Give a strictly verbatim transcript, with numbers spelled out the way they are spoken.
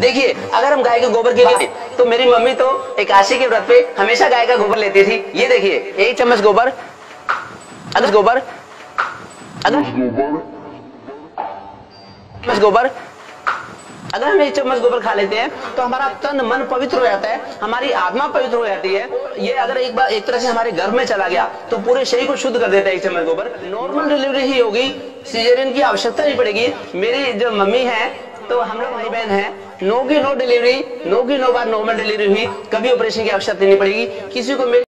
देखिए, अगर हम गाय के गोबर के लिए तो मेरी मम्मी तो एकादशी के व्रत पे हमेशा गाय का गोबर लेती थी। ये देखिए, एक चम्मच गोबर, अगर गोबर अगर चम्मच गोबर अगर हम एक चम्मच गोबर खा लेते हैं तो हमारा तन मन पवित्र हो जाता है, हमारी आत्मा पवित्र हो जाती है। ये अगर एक बार एक तरह से हमारे घर में चला गया तो पूरे शरीर को शुद्ध कर देता है एक चम्मच गोबर। नॉर्मल डिलीवरी ही होगी, सीजरियन की आवश्यकता नहीं पड़ेगी। मेरी जो मम्मी है तो हम लोग भाई बहन है, नो की नो डिलीवरी, नो की नो बार नॉर्मल डिलीवरी हुई, कभी ऑपरेशन की आवश्यकता नहीं पड़ेगी किसी को।